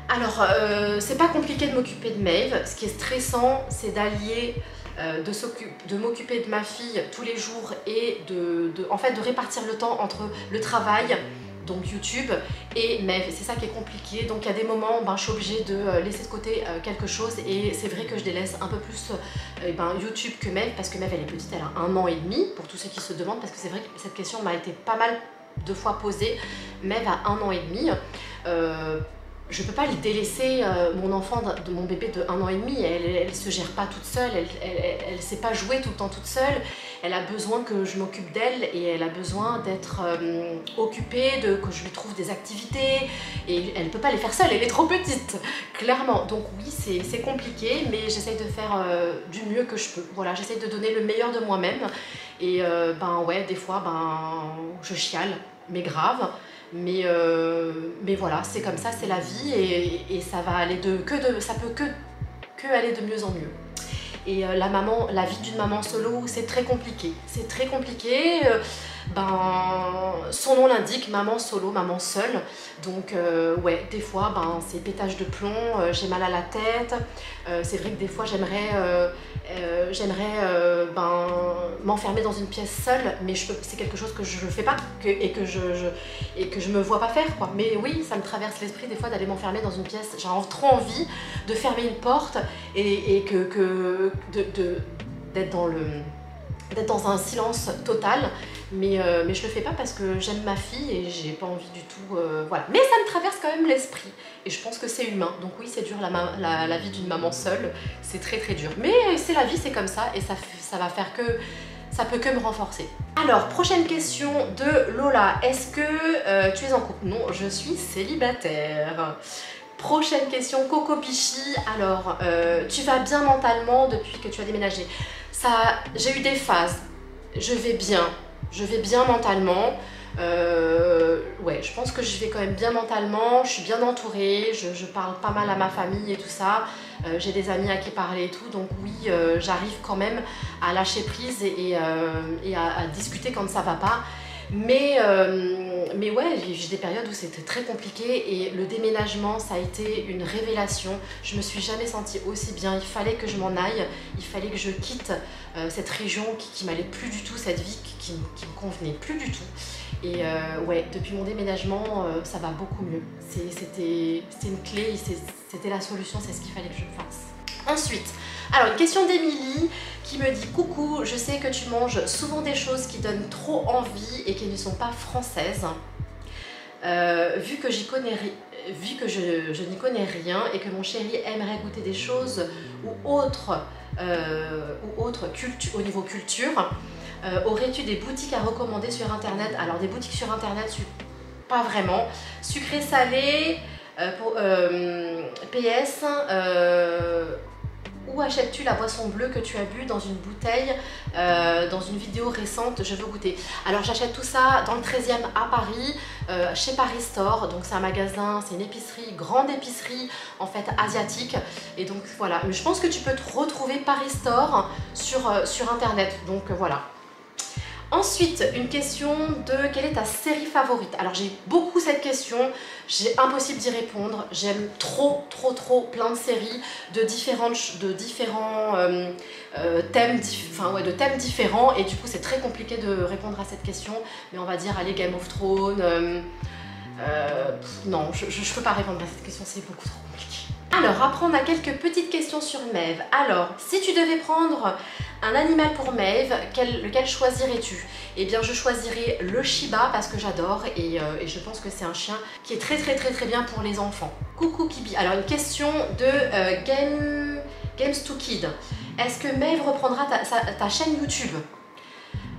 Alors, euh, c'est pas compliqué de m'occuper de Maeve. Ce qui est stressant, c'est d'allier, euh, de m'occuper de ma fille tous les jours et de, de, en fait, de répartir le temps entre le travail, donc YouTube, et Maeve. C'est ça qui est compliqué. Donc, il y a des moments, ben, je suis obligée de laisser de côté euh, quelque chose et c'est vrai que je délaisse un peu plus euh, ben, YouTube que Maeve parce que Maeve, elle est petite, elle a un an et demi, pour tous ceux qui se demandent, parce que c'est vrai que cette question m'a été pas mal de fois posée. Maeve a un an et demi. Euh, je peux pas le délaisser, euh, mon enfant, de mon bébé de un an et demi, elle, elle se gère pas toute seule, elle, elle, elle sait pas jouer tout le temps toute seule, elle a besoin que je m'occupe d'elle et elle a besoin d'être euh, occupée, de, que je lui trouve des activités, et elle peut pas les faire seule, elle est trop petite, clairement. Donc oui, c'est compliqué, mais j'essaye de faire euh, du mieux que je peux, voilà, j'essaye de donner le meilleur de moi-même, et euh, ben ouais, des fois, ben je chiale, mais grave. Mais, euh, mais voilà, c'est comme ça, c'est la vie, et, et ça va aller de que de ça peut que, que aller de mieux en mieux. Et euh, la maman, la vie d'une maman solo, c'est très compliqué. C'est très compliqué. Euh, ben, son nom l'indique, maman solo, maman seule. Donc euh, ouais, des fois, ben c'est pétage de plomb. Euh, j'ai mal à la tête. Euh, c'est vrai que des fois, j'aimerais, euh, euh, j'aimerais, euh, ben m'enfermer dans une pièce seule, mais c'est quelque chose que je ne fais pas que, et que je, je et que je me vois pas faire, quoi. Mais oui, ça me traverse l'esprit des fois d'aller m'enfermer dans une pièce. J'ai trop envie de fermer une porte et, et que, que de d'être dans le d'être dans un silence total, mais, euh, mais je le fais pas parce que j'aime ma fille et j'ai pas envie du tout, euh, voilà. Mais ça me traverse quand même l'esprit et je pense que c'est humain, donc oui, c'est dur la, la, la vie d'une maman seule, c'est très très dur, mais c'est la vie, c'est comme ça, et ça, ça va faire que, ça peut que me renforcer. Alors, prochaine question de Lola, est-ce que euh, tu es en couple? Non, je suis célibataire. Prochaine question, Coco Bichi. Alors, euh, tu vas bien mentalement depuis que tu as déménagé? Ça, j'ai eu des phases. Je vais bien. Je vais bien mentalement. Euh, ouais, je pense que je vais quand même bien mentalement. Je suis bien entourée. Je, je parle pas mal à ma famille et tout ça. Euh, j'ai des amis à qui parler et tout. Donc oui, euh, j'arrive quand même à lâcher prise et, et, euh, et à, à discuter quand ça va pas. Mais, euh, mais ouais, j'ai des périodes où c'était très compliqué et le déménagement, ça a été une révélation. Je me suis jamais sentie aussi bien. Il fallait que je m'en aille, il fallait que je quitte euh, cette région qui, qui m'allait plus du tout, cette vie qui, qui me convenait plus du tout. Et euh, ouais, depuis mon déménagement, euh, ça va beaucoup mieux. C'était une clé, c'était la solution, c'est ce qu'il fallait que je fasse. Ensuite, alors une question d'Emilie qui me dit « Coucou, je sais que tu manges souvent des choses qui donnent trop envie et qui ne sont pas françaises. Euh, vu que j'y connais, vu que je, je n'y connais rien et que mon chéri aimerait goûter des choses ou autres euh, ou autre au niveau culture, euh, aurais-tu des boutiques à recommander sur internet ?» Alors des boutiques sur internet, pas vraiment. Sucré salé, euh, pour, euh, P S... Euh, où achètes-tu la boisson bleue que tu as bu dans une bouteille euh, dans une vidéo récente? Je veux goûter. Alors j'achète tout ça dans le treizième à Paris, euh, chez Paris Store. Donc c'est un magasin, c'est une épicerie, grande épicerie en fait asiatique. Et donc voilà. Mais je pense que tu peux te retrouver Paris Store sur, euh, sur internet. Donc euh, voilà. Ensuite, une question de quelle est ta série favorite? Alors j'ai beaucoup cette question, j'ai impossible d'y répondre, j'aime trop trop trop plein de séries, de différentes, de différents euh, euh, thèmes, dif, enfin, ouais, de thèmes différents, et du coup c'est très compliqué de répondre à cette question, mais on va dire allez Game of Thrones, euh, euh, non je, je, je peux pas répondre à cette question, c'est beaucoup trop compliqué. Alors, apprendre à quelques petites questions sur Maeve. Alors, si tu devais prendre un animal pour Maeve, quel, lequel choisirais-tu? Eh bien, je choisirais le Shiba parce que j'adore et, euh, et je pense que c'est un chien qui est très très très très bien pour les enfants. Coucou Kibi. Alors, une question de euh, Game, Games to Kid. Est-ce que Maeve reprendra ta, sa, ta chaîne YouTube?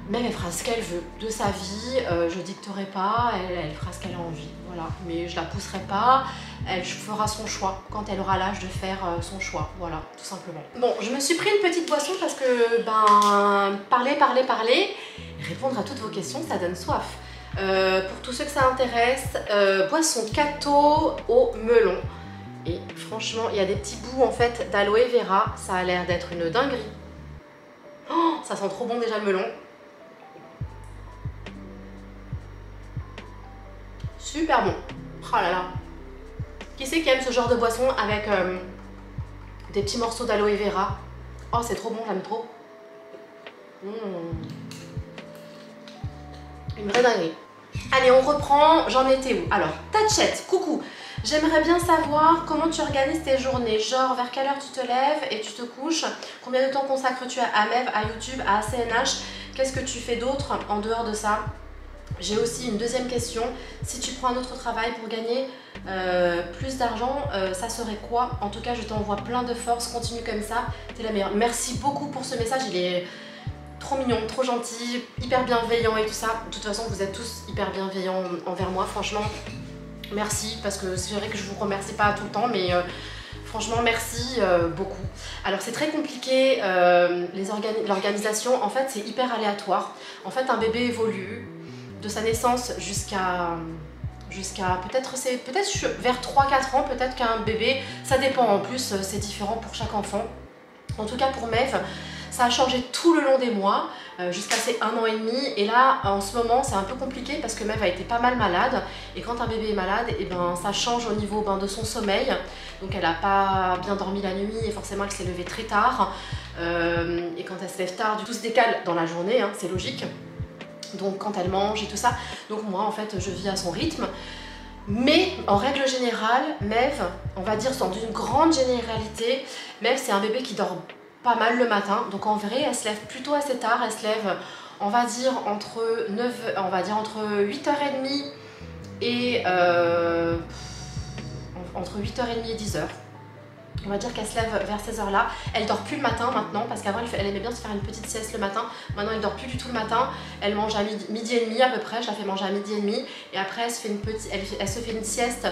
Maeve, elle fera ce qu'elle veut de sa vie, euh, je dicterai pas, elle, elle fera ce qu'elle a envie, voilà. Mais je la pousserai pas, elle fera son choix quand elle aura l'âge de faire euh, son choix, voilà, tout simplement. Bon, je me suis pris une petite boisson parce que, ben, parler, parler, parler, répondre à toutes vos questions, ça donne soif. Euh, pour tous ceux que ça intéresse, euh, boisson Kato au melon. Et franchement, il y a des petits bouts en fait d'aloe vera, ça a l'air d'être une dinguerie. Oh, ça sent trop bon déjà le melon. Super bon. Oh là là. Qui c'est qui aime ce genre de boisson avec euh, des petits morceaux d'aloe vera? Oh, c'est trop bon, j'aime trop. Mmh. Une vraie dinguerie. Allez, on reprend. J'en étais où? Alors, Tachette, coucou. J'aimerais bien savoir comment tu organises tes journées. Genre, vers quelle heure tu te lèves et tu te couches? Combien de temps consacres-tu à Maeve, à YouTube, à C N H? Qu'est-ce que tu fais d'autre en dehors de ça? J'ai aussi une deuxième question, si tu prends un autre travail pour gagner euh, plus d'argent, euh, ça serait quoi? En tout cas, je t'envoie plein de force, continue comme ça, t'es la meilleure. Merci beaucoup pour ce message, il est trop mignon, trop gentil, hyper bienveillant et tout ça. De toute façon, vous êtes tous hyper bienveillants envers moi, franchement, merci, parce que c'est vrai que je vous remercie pas tout le temps, mais... Euh, Franchement, merci euh, beaucoup. Alors, c'est très compliqué, euh, l'organisation, en fait, c'est hyper aléatoire. En fait, un bébé évolue de sa naissance jusqu'à jusqu'à peut-être c'est peut-être vers trois quatre ans, peut-être qu'un bébé, ça dépend. En plus, c'est différent pour chaque enfant. En tout cas, pour Maeve, ça a changé tout le long des mois, euh, jusqu'à ses un an et demi. Et là, en ce moment, c'est un peu compliqué parce que Maeve a été pas mal malade. Et quand un bébé est malade, et ben, ça change au niveau ben, de son sommeil. Donc elle n'a pas bien dormi la nuit et forcément elle s'est levée très tard. Euh, et quand elle se lève tard, tout se décale dans la journée, hein, c'est logique. Donc quand elle mange et tout ça. Donc moi en fait je vis à son rythme. Mais en règle générale, Maeve, on va dire dans une grande généralité, Maeve c'est un bébé qui dort pas mal le matin. Donc en vrai elle se lève plutôt assez tard, elle se lève on va dire entre, neuf, on va dire entre huit heures trente et... Euh, entre huit heures trente et dix heures. On va dire qu'elle se lève vers ces heures-là. Elle dort plus le matin maintenant parce qu'avant elle aimait bien se faire une petite sieste le matin. Maintenant elle dort plus du tout le matin. Elle mange à midi, midi et demi à peu près. Je la fais manger à midi et demi. Et après elle se fait une, petite, elle, elle se fait une sieste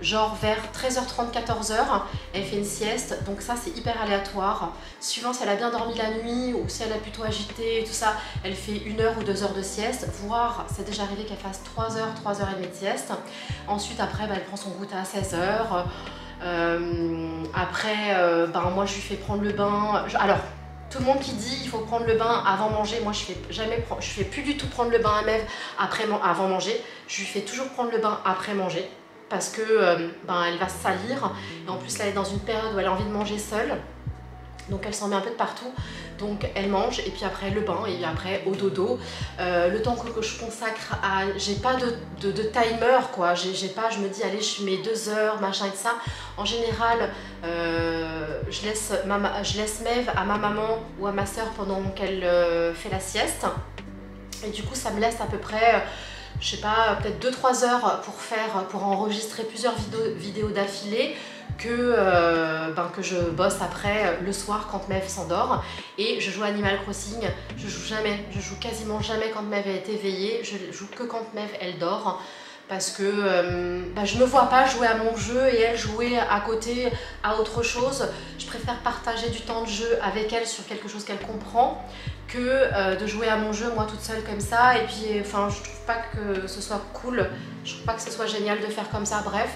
genre vers treize heures trente, quatorze heures. Elle fait une sieste. Donc ça c'est hyper aléatoire. Suivant si elle a bien dormi la nuit ou si elle est plutôt agitée et tout ça, elle fait une heure ou deux heures de sieste. Voire c'est déjà arrivé qu'elle fasse trois heures, trois heures trente de sieste. Ensuite après bah, elle prend son goûter à seize heures. Euh, après, euh, ben, moi je lui fais prendre le bain. Je, alors, tout le monde qui dit il faut prendre le bain avant manger, moi je fais jamais, je fais plus du tout prendre le bain à Maeve après avant manger. Je lui fais toujours prendre le bain après manger parce que euh, ben, elle va se salir et en plus là, elle est dans une période où elle a envie de manger seule. Donc elle s'en met un peu de partout, donc elle mange et puis après le bain et puis après au dodo. Euh, le temps que je consacre à... J'ai pas de, de, de timer quoi, j'ai pas, je me dis allez je mets deux heures machin et tout ça. En général, euh, je, laisse ma, je laisse Maeve à ma maman ou à ma soeur pendant qu'elle euh, fait la sieste. Et du coup ça me laisse à peu près... Euh, je sais pas, peut-être deux trois heures pour faire, pour enregistrer plusieurs vidéos, vidéos d'affilée que, euh, ben, que je bosse après le soir quand Maeve s'endort. Et je joue Animal Crossing, je joue jamais, je joue quasiment jamais quand Maeve est éveillée, je joue que quand Maeve elle dort. Parce que euh, bah, je ne me vois pas jouer à mon jeu et elle jouer à côté à autre chose. Je préfère partager du temps de jeu avec elle sur quelque chose qu'elle comprend que euh, de jouer à mon jeu moi toute seule comme ça. Et puis enfin, je trouve pas que ce soit cool, je trouve pas que ce soit génial de faire comme ça, bref.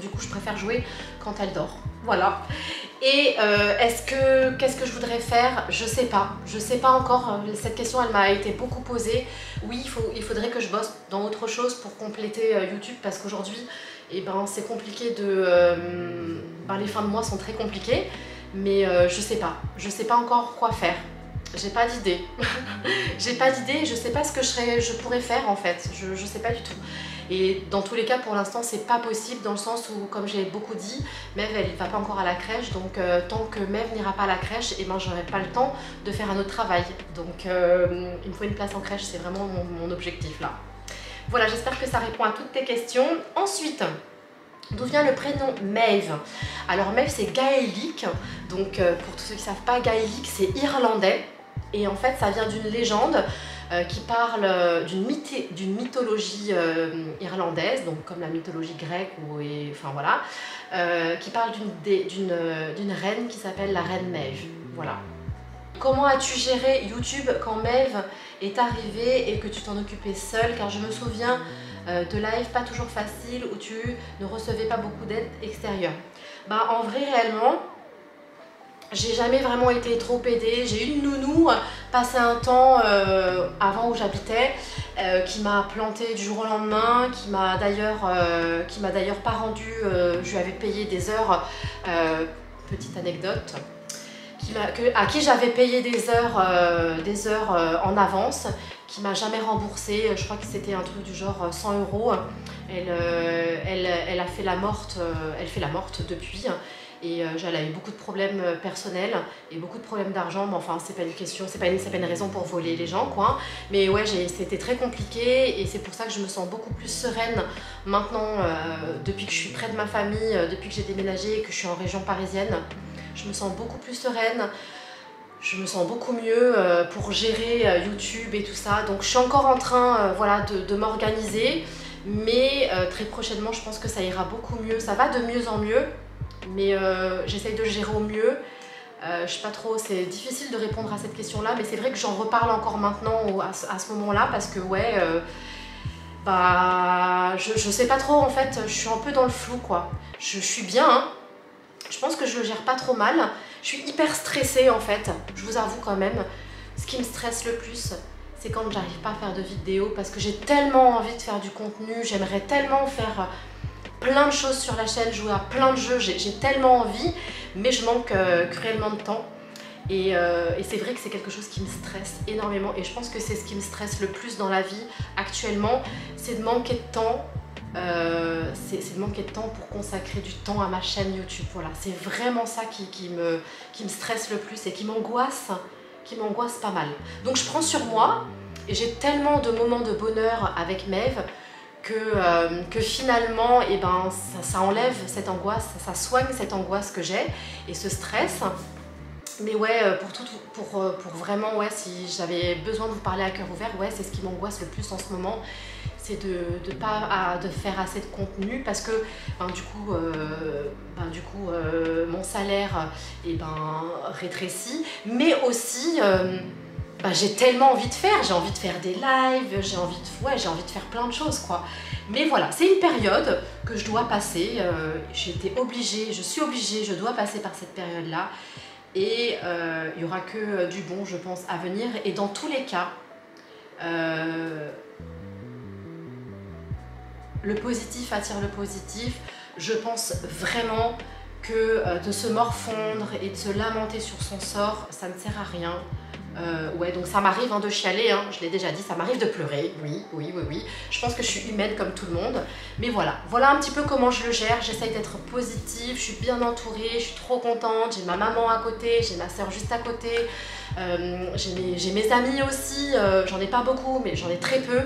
Du coup je préfère jouer quand elle dort, voilà. Et euh, est-ce que, qu'est-ce que je voudrais faire? Je sais pas, je sais pas encore, cette question elle m'a été beaucoup posée. Oui, il, faut, il faudrait que je bosse dans autre chose pour compléter euh, YouTube parce qu'aujourd'hui, eh ben, c'est compliqué de... Euh, ben, les fins de mois sont très compliquées, mais euh, je sais pas, je sais pas encore quoi faire. J'ai pas d'idée, j'ai pas d'idée, je sais pas ce que je, serais, je pourrais faire en fait, je, je sais pas du tout. Et dans tous les cas pour l'instant c'est pas possible dans le sens où comme j'ai beaucoup dit, Maeve elle va pas encore à la crèche donc euh, tant que Maeve n'ira pas à la crèche, eh ben, j'aurai pas le temps de faire un autre travail. Donc euh, il me faut une place en crèche, c'est vraiment mon, mon objectif là. Voilà, j'espère que ça répond à toutes tes questions. Ensuite, d'où vient le prénom Maeve? Alors Maeve c'est gaélique, donc euh, pour tous ceux qui savent pas, gaélique c'est irlandais. Et en fait ça vient d'une légende euh, qui parle euh, d'une mythologie euh, irlandaise, donc comme la mythologie grecque, ou et, enfin voilà, euh, qui parle d'une euh, reine qui s'appelle la reine Maeve, voilà. Comment as-tu géré YouTube quand Maeve est arrivée et que tu t'en occupais seule? Car je me souviens euh, de live pas toujours facile où tu ne recevais pas beaucoup d'aide extérieure. Bah en vrai réellement, j'ai jamais vraiment été trop aidée, j'ai eu une nounou passé un temps euh, avant où j'habitais euh, qui m'a plantée du jour au lendemain, qui m'a d'ailleurs euh, qui m'a d'ailleurs pas rendu, euh, je lui avais payé des heures, euh, petite anecdote, qui m'a, que, à qui j'avais payé des heures, euh, des heures euh, en avance, qui m'a jamais remboursée, je crois que c'était un truc du genre cent euros, elle, euh, elle, elle a fait la morte, euh, elle fait la morte depuis. et euh, j'avais beaucoup de problèmes personnels et beaucoup de problèmes d'argent, mais enfin c'est pas une question, c'est pas, pas une raison pour voler les gens quoi. Mais ouais, c'était très compliqué et c'est pour ça que je me sens beaucoup plus sereine maintenant euh, depuis que je suis près de ma famille, euh, depuis que j'ai déménagé et que je suis en région parisienne. Je me sens beaucoup plus sereine, je me sens beaucoup mieux euh, pour gérer euh, YouTube et tout ça. Donc je suis encore en train euh, voilà, de, de m'organiser, mais euh, très prochainement je pense que ça ira beaucoup mieux, ça va de mieux en mieux, mais euh, j'essaye de le gérer au mieux. Euh, je sais pas trop, c'est difficile de répondre à cette question là, mais c'est vrai que j'en reparle encore maintenant au, à, à ce moment là parce que ouais, euh, bah je, je sais pas trop en fait, je suis un peu dans le flou quoi. Je, je suis bien, hein. Je pense que je le gère pas trop mal, je suis hyper stressée en fait, je vous avoue quand même. Ce qui me stresse le plus, c'est quand j'arrive pas à faire de vidéos parce que j'ai tellement envie de faire du contenu, j'aimerais tellement faire plein de choses sur la chaîne, jouer à plein de jeux, j'ai tellement envie, mais je manque euh, cruellement de temps. Et, euh, et c'est vrai que c'est quelque chose qui me stresse énormément et je pense que c'est ce qui me stresse le plus dans la vie actuellement, c'est de manquer de temps. Euh, c'est de manquer de temps pour consacrer du temps à ma chaîne YouTube, voilà, c'est vraiment ça qui, qui, me, qui me stresse le plus et qui m'angoisse, qui m'angoisse pas mal. Donc je prends sur moi et j'ai tellement de moments de bonheur avec Maeve que, euh, que finalement eh ben, ça, ça enlève cette angoisse, ça soigne cette angoisse que j'ai et ce stress. Mais ouais, pour, tout, pour, pour vraiment, ouais, si j'avais besoin de vous parler à cœur ouvert, ouais, c'est ce qui m'angoisse le plus en ce moment, c'est de ne pas à, de faire assez de contenu parce que ben, du coup, euh, ben, du coup euh, mon salaire eh ben, rétrécit, mais aussi euh, ben, j'ai tellement envie de faire, j'ai envie de faire des lives, j'ai envie, de, ouais, j'ai envie de faire plein de choses quoi. Mais voilà, c'est une période que je dois passer, euh, j'étais obligée, je suis obligée, je dois passer par cette période là. Et euh, il n'y aura que du bon, je pense, à venir. Et dans tous les cas, euh, le positif attire le positif. Je pense vraiment que euh, de se morfondre et de se lamenter sur son sort, ça ne sert à rien. Euh, ouais, donc ça m'arrive hein, de chialer, hein, je l'ai déjà dit, ça m'arrive de pleurer, oui, oui, oui, oui. Je pense que je suis humaine comme tout le monde, mais voilà, voilà un petit peu comment je le gère. J'essaye d'être positive, je suis bien entourée, je suis trop contente, j'ai ma maman à côté, j'ai ma soeur juste à côté, euh, j'ai mes, mes amis aussi, euh, j'en ai pas beaucoup, mais j'en ai très peu,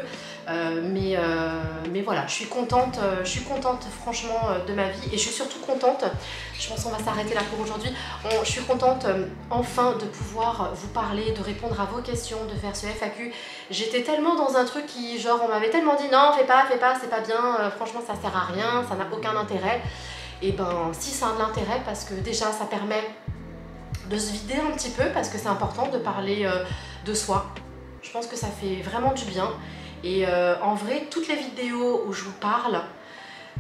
euh, mais, euh, mais voilà, je suis contente, euh, je suis contente franchement euh, de ma vie, et je suis surtout contente, je pense qu'on va s'arrêter là pour aujourd'hui, je suis contente euh, enfin de pouvoir vous parler, de répondre à vos questions, de faire ce F A Q. J'étais tellement dans un truc qui, genre, on m'avait tellement dit non, fais pas, fais pas, c'est pas bien, euh, franchement ça sert à rien, ça n'a aucun intérêt. Et ben si, ça a de l'intérêt parce que déjà ça permet de se vider un petit peu parce que c'est important de parler euh, de soi. Je pense que ça fait vraiment du bien. Et euh, en vrai, toutes les vidéos où je vous parle,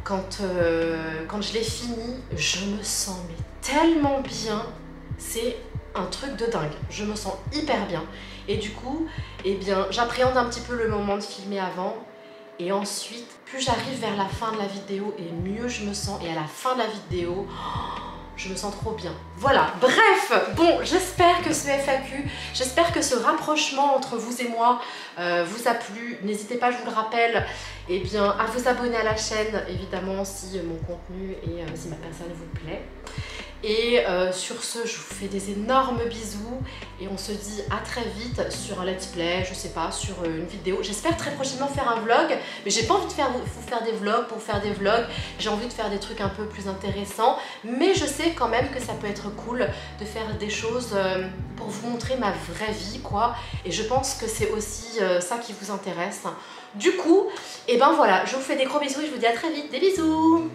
quand, euh, quand je les finis, je me sens mais tellement bien, c'est un truc de dingue, je me sens hyper bien et du coup eh bien j'appréhende un petit peu le moment de filmer avant et ensuite plus j'arrive vers la fin de la vidéo et mieux je me sens et à la fin de la vidéo oh, je me sens trop bien. Voilà, bref, bon j'espère que ce F A Q, j'espère que ce rapprochement entre vous et moi euh, vous a plu. N'hésitez pas, je vous le rappelle, eh bien à vous abonner à la chaîne évidemment si mon contenu et euh, si ma personne vous plaît. Et euh, sur ce, je vous fais des énormes bisous et on se dit à très vite sur un let's play, je sais pas, sur une vidéo. J'espère très prochainement faire un vlog, mais j'ai pas envie de faire, vous faire des vlogs pour faire des vlogs. J'ai envie de faire des trucs un peu plus intéressants, mais je sais quand même que ça peut être cool de faire des choses euh, pour vous montrer ma vraie vie, quoi. Et je pense que c'est aussi euh, ça qui vous intéresse. Du coup, et ben voilà, je vous fais des gros bisous et je vous dis à très vite. Des bisous!